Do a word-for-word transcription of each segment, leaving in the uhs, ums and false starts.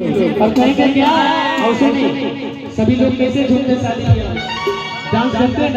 अब कहेंगे क्या सभी लोग कैसे झूमते शादी डांस करते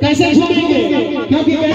कैसे झूमेंगे क्योंकि